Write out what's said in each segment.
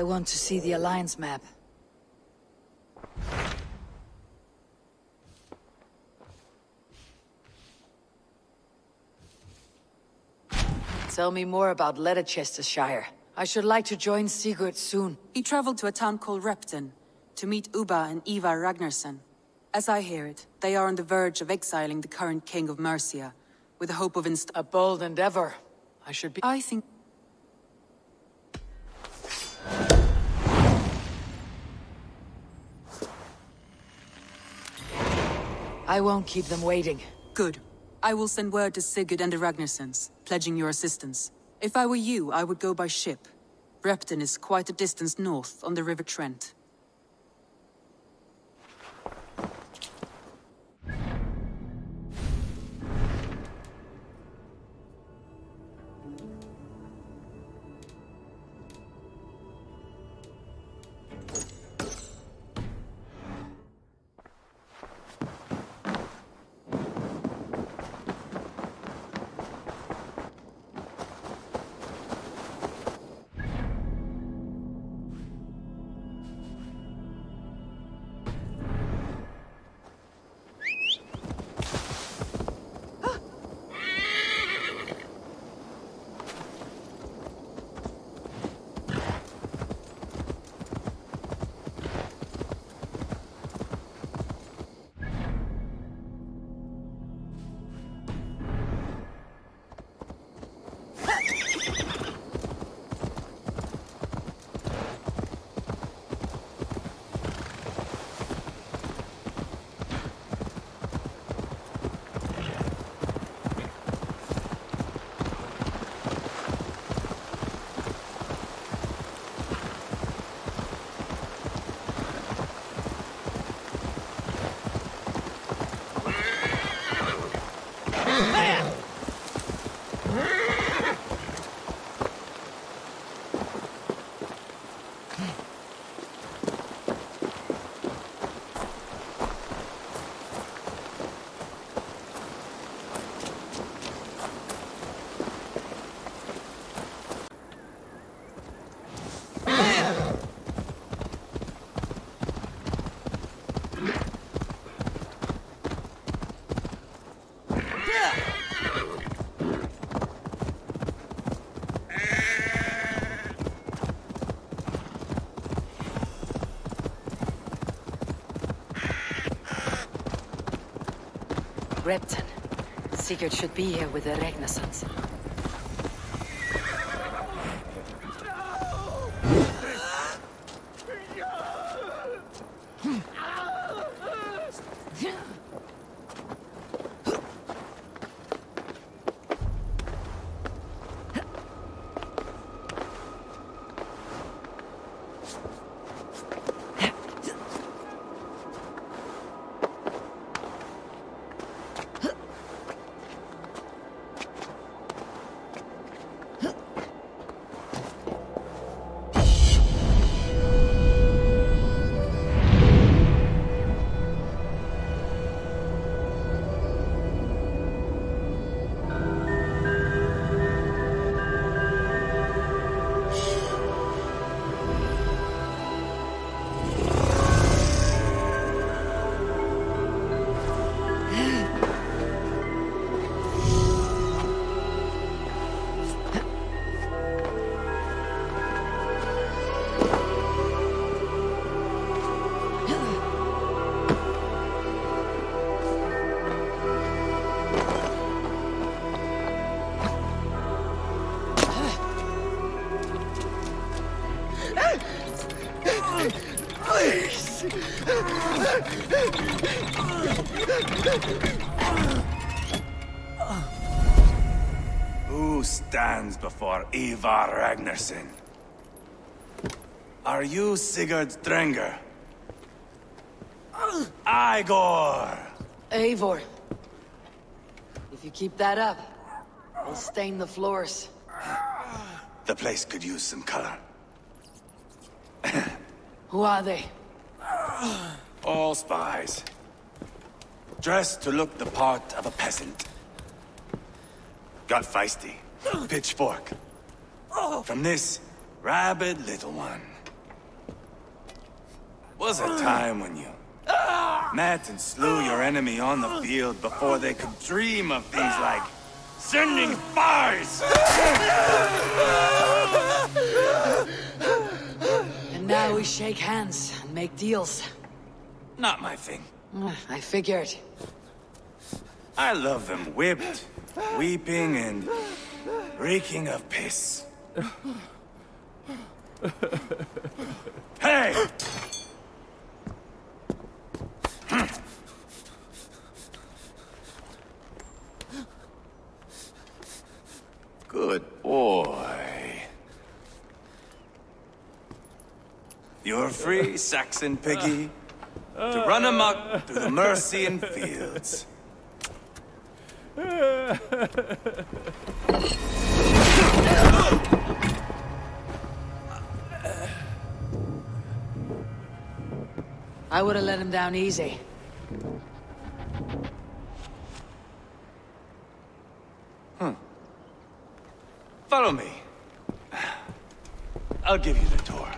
I want to see the Alliance map. Tell me more about Lederchestershire. I should like to join Sigurd soon. He traveled to a town called Repton to meet Ubba and Ivar Ragnarsson. As I hear it, they are on the verge of exiling the current king of Mercia, with the hope of a bold endeavor. I should be- I think- I won't keep them waiting. Good. I will send word to Sigurd and the Ragnarssons, pledging your assistance. If I were you, I would go by ship. Repton is quite a distance north on the River Trent. Repton. Sigurd should be here with the Ragnarsons. Who stands before Ivar Ragnarsson? Are you Sigurd Strenger? Eivor! Eivor. If you keep that up, we'll stain the floors. The place could use some color. Who are they? All spies. Dressed to look the part of a peasant. Got feisty. Pitchfork. From this rabid little one. was a time when you met and slew your enemy on the field before they could dream of things like sending fires. And now we shake hands and make deals. Not my thing. I figured. I love them whipped, weeping, and reeking of piss. Hey! Good boy. You're free, Saxon piggy, to run amok through the Mercian fields. I would have let him down easy. Follow me. I'll give you the tour.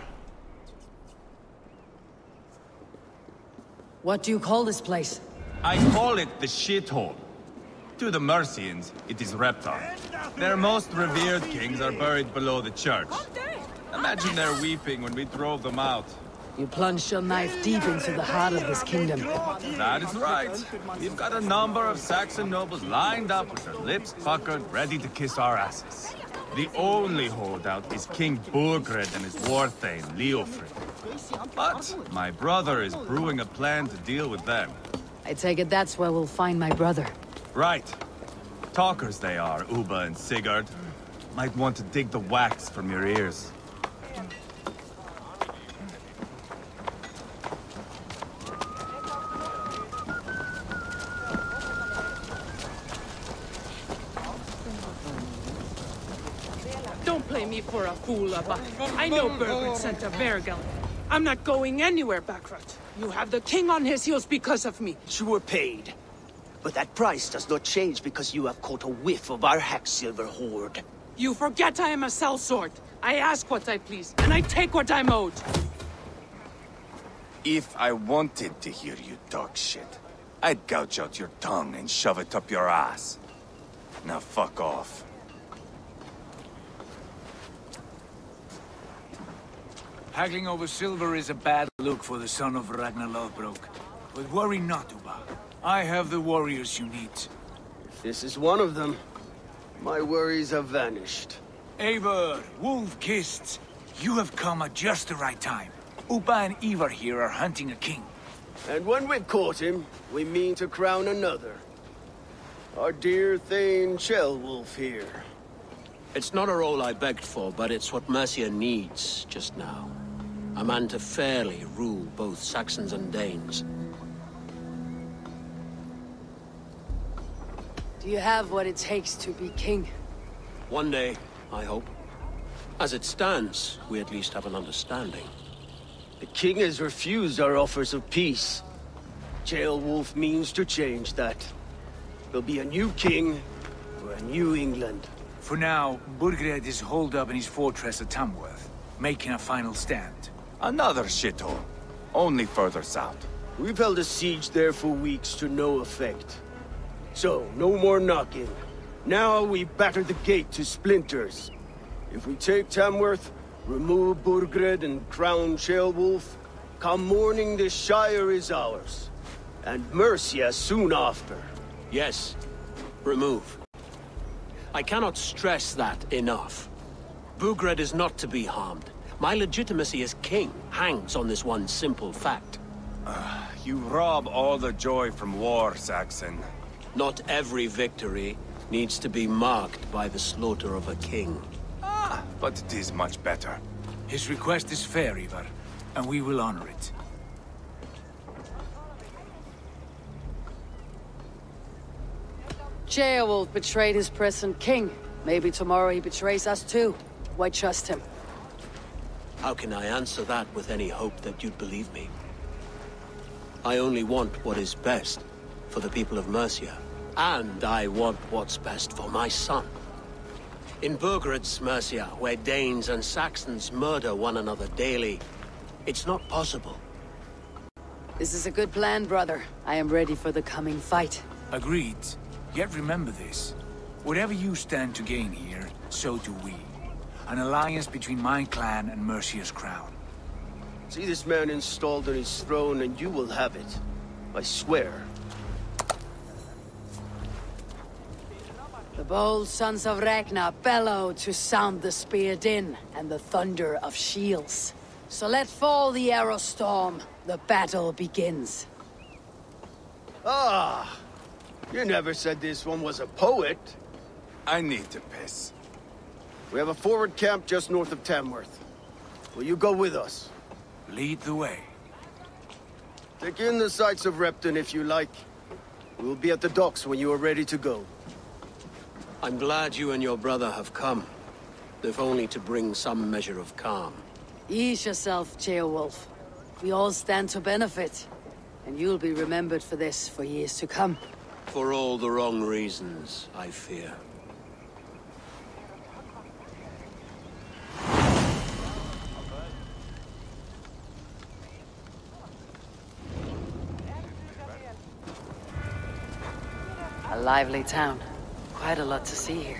What do you call this place? I call it the Shithole. To the Mercians, it is Repton. Their most revered kings are buried below the church. Imagine their weeping when we drove them out. You plunged your knife deep into the heart of this kingdom. That is right. We've got a number of Saxon nobles lined up with their lips puckered, ready to kiss our asses. The only holdout is King Burgred and his warthane, Leofric. But my brother is brewing a plan to deal with them. I take it that's where we'll find my brother. Right. Talkers they are, Ubba and Sigurd. Might want to dig the wax from your ears. For a fool, Ubba. I know Burgred sent a Vergel. I'm not going anywhere, Backrut. You have the king on his heels because of me. You were paid. But that price does not change because you have caught a whiff of our hacksilver hoard. You forget I am a sellsword. I ask what I please, and I take what I'm owed. If I wanted to hear you talk shit, I'd gouge out your tongue and shove it up your ass. Now fuck off. Haggling over silver is a bad look for the son of Ragnar Lothbrok. But worry not, Ubba. I have the warriors you need. This is one of them. My worries have vanished. Eivor, wolf-kissed. You have come at just the right time. Ubba and Ivar here are hunting a king. And when we've caught him, we mean to crown another. Our dear Thane Ceolwulf here. It's not a role I begged for, but it's what Mercia needs just now. A man to fairly rule both Saxons and Danes. Do you have what it takes to be king? One day, I hope. As it stands, we at least have an understanding. The king has refused our offers of peace. Jaelwulf means to change that. There'll be a new king for a new England. For now, Burgred is holed up in his fortress at Tamworth, making a final stand. Another shithole, only further south. We've held a siege there for weeks to no effect. So, no more knocking. Now we batter the gate to splinters. If we take Tamworth, remove Burgred and crown Ceolwulf, come morning the Shire is ours. And Mercia soon after. Yes, remove. I cannot stress that enough. Burgred is not to be harmed. My legitimacy as king hangs on this one simple fact. You rob all the joy from war, Saxon. Not every victory needs to be marked by the slaughter of a king. But it is much better. His request is fair, Ivar, and we will honor it. Jaelwulf betrayed his present king. Maybe tomorrow he betrays us too. Why trust him? How can I answer that with any hope that you'd believe me? I only want what is best for the people of Mercia. And I want what's best for my son. In Burgred's Mercia, where Danes and Saxons murder one another daily, it's not possible This is a good plan, brother. I am ready for the coming fight. Agreed. Yet remember this. Whatever you stand to gain here, so do we. An alliance between my clan and Mercia's crown. See this man installed on his throne and you will have it. I swear. The bold sons of Ragnar bellow to sound the spear din and the thunder of shields. So let fall the arrow storm. The battle begins. Ah! You never said this one was a poet. I need to piss. We have a forward camp just north of Tamworth. Will you go with us? Lead the way. Take in the sights of Repton if you like. We will be at the docks when you are ready to go. I'm glad you and your brother have come, if only to bring some measure of calm. Ease yourself, Ceolwulf. We all stand to benefit, and you'll be remembered for this for years to come. For all the wrong reasons, I fear. A lively town. Quite a lot to see here.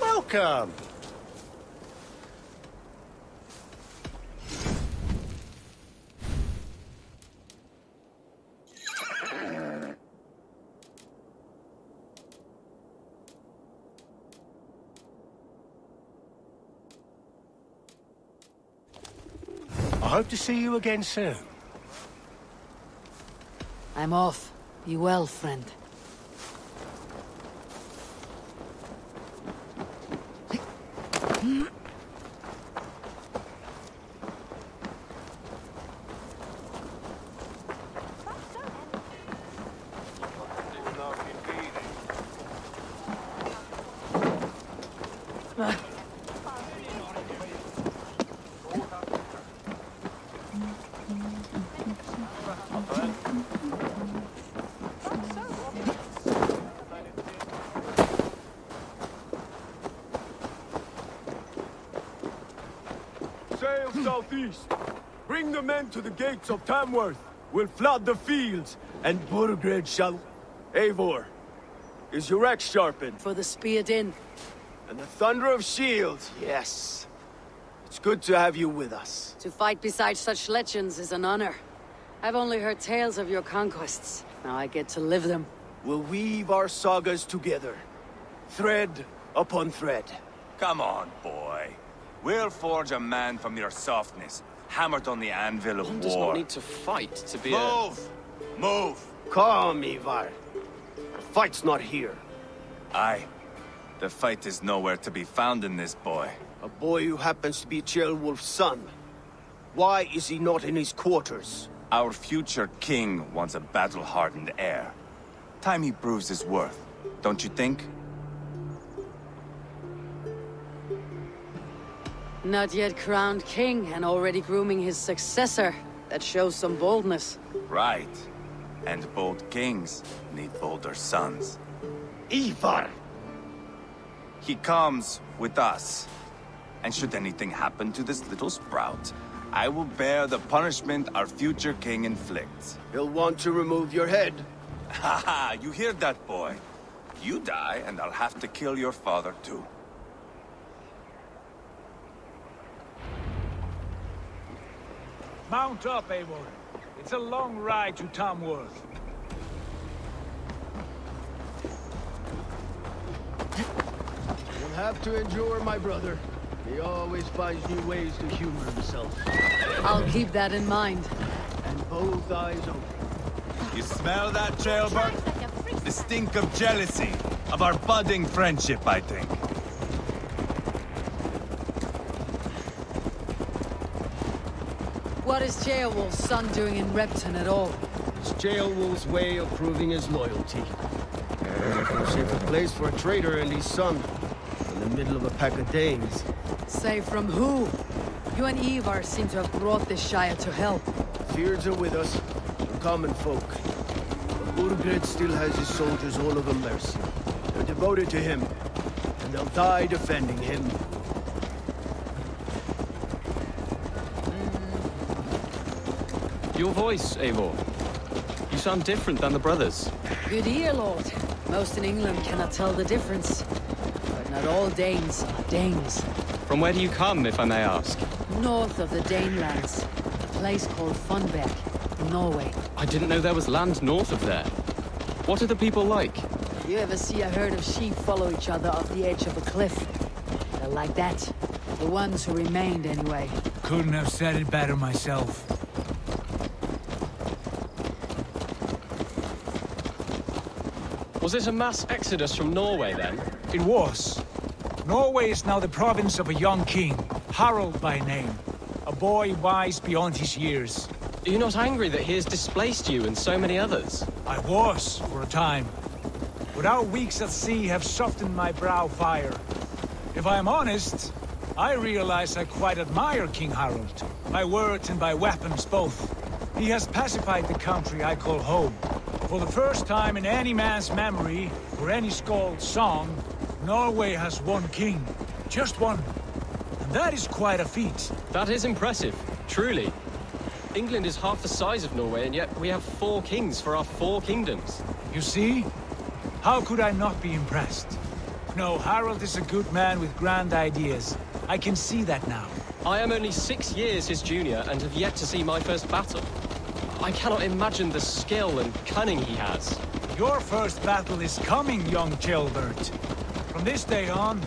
Welcome. Hope to see you again soon. I'm off. Be well, friend. Southeast. Bring the men to the gates of Tamworth. We'll flood the fields, and Burgred shall... Eivor, is your axe sharpened? For the spear din. And the thunder of shields, yes. It's good to have you with us. To fight beside such legends is an honor. I've only heard tales of your conquests. Now I get to live them. We'll weave our sagas together. Thread upon thread. Come on, boy. We'll forge a man from your softness, hammered on the anvil of war. One does not need to fight to be Move! Calm, Ivar. The fight's not here. Aye. The fight is nowhere to be found in this boy. A boy who happens to be Ceolwulf's son. Why is he not in his quarters? Our future king wants a battle-hardened heir. Time he proves his worth, don't you think? Not yet crowned king, and already grooming his successor. That shows some boldness. Right. And bold kings need bolder sons. Ivar! He comes with us. And should anything happen to this little sprout, I will bear the punishment our future king inflicts. He'll want to remove your head. Ha ha! You hear that, boy? You die, and I'll have to kill your father, too. Mount up, Eivor. It's a long ride to Tamworth. You'll have to endure my brother. He always finds new ways to humor himself. I'll keep that in mind. And both eyes open. You smell that, Gilbert? The stink of jealousy. Of our budding friendship, I think. What is Ceolwulf's son doing in Repton at all? It's Ceolwulf's way of proving his loyalty. It's a place for a traitor and his son. The the middle of a pack of Danes. Safe from who? You and Ivar seem to have brought this Shire to hell. Feards are with us, the common folk. But Burgred still has his soldiers all over Mercia. They're devoted to him, and they'll die defending him. Your voice, Eivor. You sound different than the brothers. Good ear, Lord. Most in England cannot tell the difference. But not all Danes are Danes. From where do you come, if I may ask? North of the Danelands. A place called Fornburg, in Norway. I didn't know there was land north of there. What are the people like? You ever see a herd of sheep follow each other off the edge of a cliff? They're like that. The ones who remained, anyway. Couldn't have said it better myself. Was this a mass exodus from Norway, then? It was. Norway is now the province of a young king, Harald by name. A boy wise beyond his years. Are you not angry that he has displaced you and so many others? I was, for a time. But our weeks at sea have softened my brow fire. If I am honest, I realize I quite admire King Harald. By words and by weapons, both. He has pacified the country I call home. For the first time in any man's memory, or any Scald's song, Norway has one king. Just one. And that is quite a feat. That is impressive, truly. England is half the size of Norway, and yet we have four kings for our four kingdoms. You see? How could I not be impressed? No, Harald is a good man with grand ideas. I can see that now. I am only 6 years his junior, and have yet to see my first battle. I cannot imagine the skill and cunning he has. Your first battle is coming, young Gilbert. From this day on,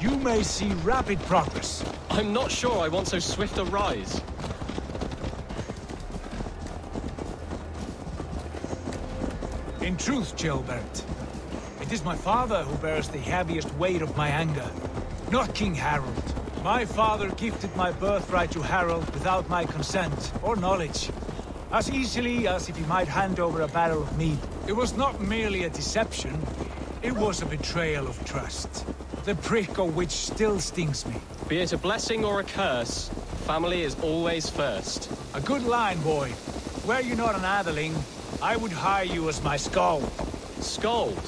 you may see rapid progress. I'm not sure I want so swift a rise. In truth, Gilbert, it is my father who bears the heaviest weight of my anger, not King Harald. My father gifted my birthright to Harald without my consent or knowledge. As easily as if he might hand over a barrel of mead. It was not merely a deception, it was a betrayal of trust. The prick of which still stings me. Be it a blessing or a curse, family is always first. A good line, boy. Were you not an Adeling, I would hire you as my Scald. Scald?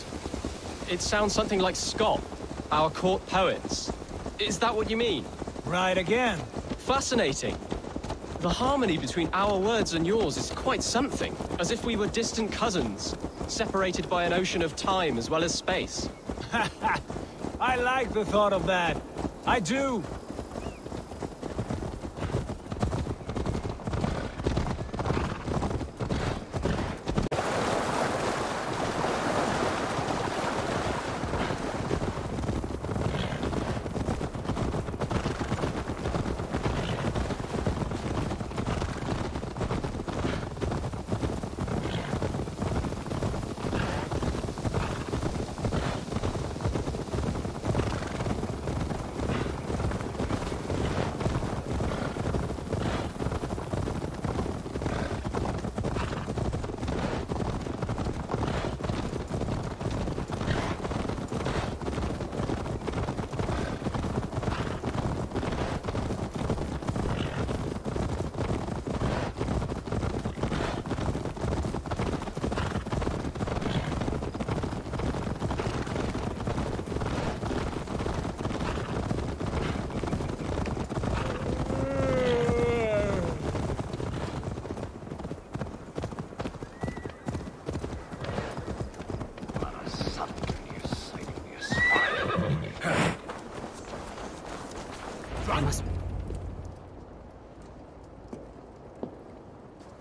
It sounds something like scop, our court poets. Is that what you mean? Right again. Fascinating. The harmony between our words and yours is quite something, as if we were distant cousins, separated by an ocean of time as well as space. I like the thought of that. I do.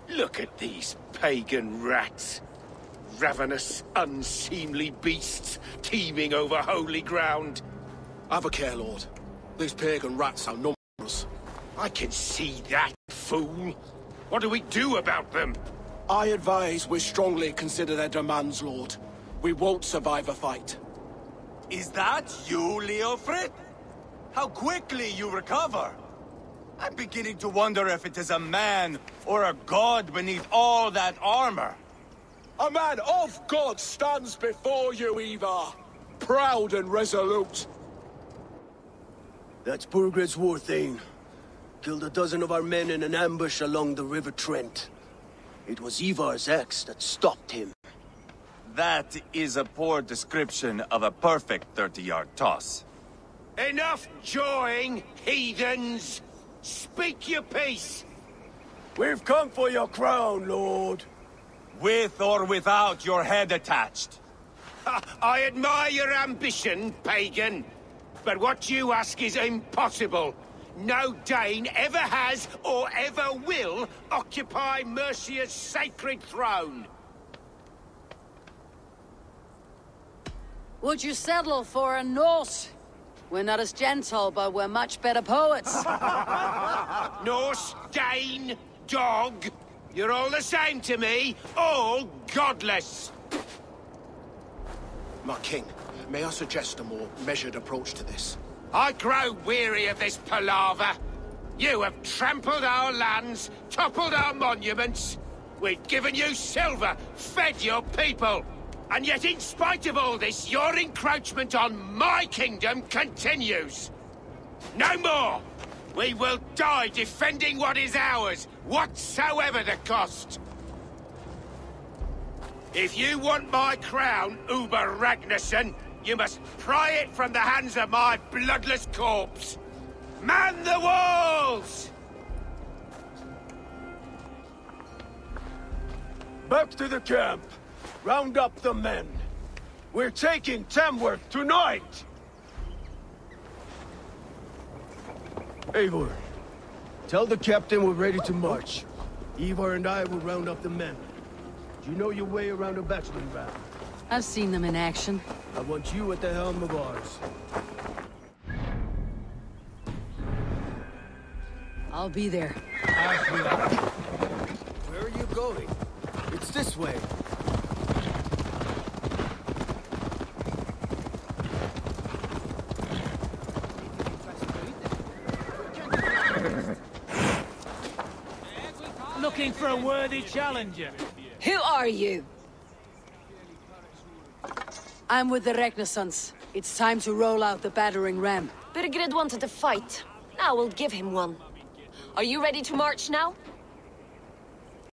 Look at these pagan rats. Ravenous, unseemly beasts, teeming over holy ground. Have a care, Lord. These pagan rats are numerous. I can see that, fool. What do we do about them? I advise we strongly consider their demands, Lord. We won't survive a fight. Is that you, Leofric? How quickly you recover! I'm beginning to wonder if it is a man or a god beneath all that armor. A man of God stands before you, Ivar. Proud and resolute. That's Burgred's war thane. Killed a dozen of our men in an ambush along the River Trent. It was Ivar's axe that stopped him. That is a poor description of a perfect 30-yard toss. Enough jawing, heathens! Speak your peace! We've come for your crown, lord. With or without your head attached. I admire your ambition, pagan. But what you ask is impossible. No Dane ever has, or ever will, occupy Mercia's sacred throne. Would you settle for a Norse? We're not as gentle, but we're much better poets. Norse, Dane, dog. You're all the same to me, all godless. My king, may I suggest a more measured approach to this? I grow weary of this palaver. You have trampled our lands, toppled our monuments. We've given you silver, fed your people. And yet, in spite of all this, your encroachment on my kingdom continues. No more! We will die defending what is ours, whatsoever the cost. If you want my crown, Ubba Ragnarsson, you must pry it from the hands of my bloodless corpse. Man the walls! Back to the camp. Round up the men. We're taking Tamworth tonight! Eivor, tell the captain we're ready to march. Ivar and I will round up the men. Do you know your way around a battering ram? I've seen them in action. I want you at the helm of ours. I'll be there. Where are you going? It's this way. Looking for a worthy challenger. Who are you? I'm with the Ragnarsons. It's time to roll out the battering ram. Burgred wanted a fight. Now we'll give him one. Are you ready to march now?